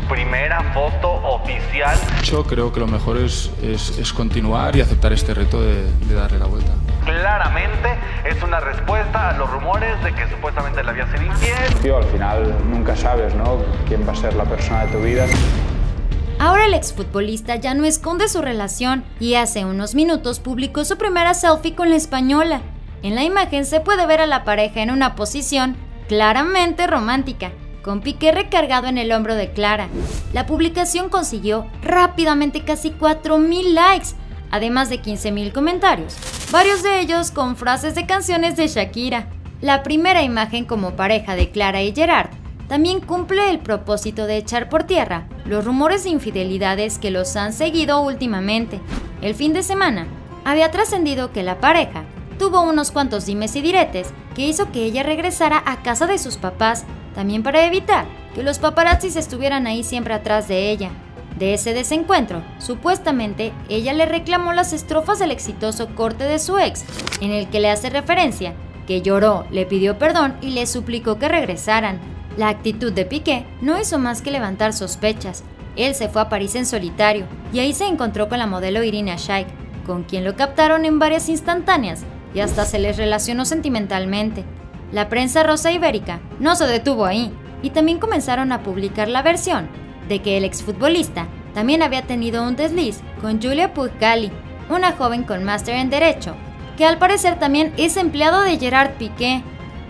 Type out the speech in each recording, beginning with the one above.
su primera foto oficial. Yo creo que lo mejor es continuar y aceptar este reto de darle la vuelta. Claramente es una respuesta a los rumores de que supuestamente le había sido infiel. Tío, al final nunca sabes, ¿no?, quién va a ser la persona de tu vida. Ahora el exfutbolista ya no esconde su relación y hace unos minutos publicó su primera selfie con la española. En la imagen se puede ver a la pareja en una posición claramente romántica, con Piqué recargado en el hombro de Clara. La publicación consiguió rápidamente casi 4.000 likes, además de 15.000 comentarios, varios de ellos con frases de canciones de Shakira. La primera imagen como pareja de Clara y Gerard también cumple el propósito de echar por tierra los rumores de infidelidades que los han seguido últimamente. El fin de semana había trascendido que la pareja tuvo unos cuantos dimes y diretes que hizo que ella regresara a casa de sus papás, también para evitar que los paparazzis estuvieran ahí siempre atrás de ella. De ese desencuentro, supuestamente, ella le reclamó las estrofas del exitoso corte de su ex, en el que le hace referencia, que lloró, le pidió perdón y le suplicó que regresaran. La actitud de Piqué no hizo más que levantar sospechas. Él se fue a París en solitario y ahí se encontró con la modelo Irina Shayk, con quien lo captaron en varias instantáneas y hasta se les relacionó sentimentalmente. La prensa rosa ibérica no se detuvo ahí y también comenzaron a publicar la versión de que el exfutbolista también había tenido un desliz con Julia Puigcali, una joven con máster en Derecho, que al parecer también es empleado de Gerard Piqué.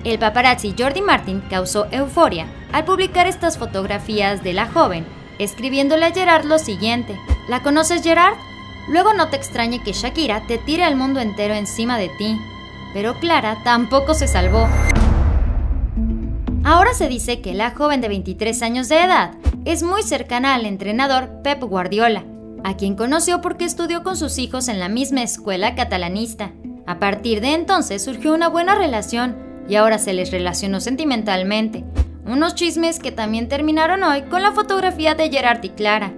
El paparazzi Jordi Martin causó euforia al publicar estas fotografías de la joven, escribiéndole a Gerard lo siguiente: ¿La conoces, Gerard? Luego no te extrañe que Shakira te tire al mundo entero encima de ti. Pero Clara tampoco se salvó. Ahora se dice que la joven de 23 años de edad es muy cercana al entrenador Pep Guardiola, a quien conoció porque estudió con sus hijos en la misma escuela catalanista. A partir de entonces surgió una buena relación y ahora se les relacionó sentimentalmente. Unos chismes que también terminaron hoy con la fotografía de Gerard y Clara.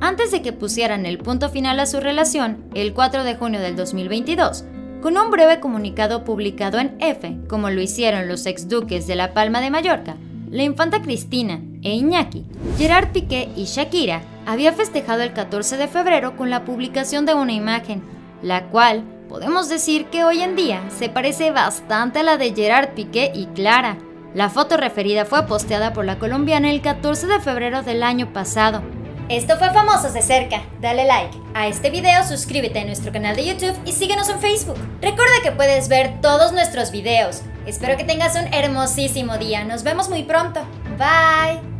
Antes de que pusieran el punto final a su relación, el 4 de junio del 2022, con un breve comunicado publicado en EFE, como lo hicieron los exduques de La Palma de Mallorca, la infanta Cristina e Iñaki, Gerard Piqué y Shakira había festejado el 14 de febrero con la publicación de una imagen, la cual podemos decir que hoy en día se parece bastante a la de Gerard Piqué y Clara. La foto referida fue posteada por la colombiana el 14 de febrero del año pasado. Esto fue Famosos de Cerca. Dale like a este video, suscríbete a nuestro canal de YouTube y síguenos en Facebook. Recuerda que puedes ver todos nuestros videos. Espero que tengas un hermosísimo día. Nos vemos muy pronto. Bye.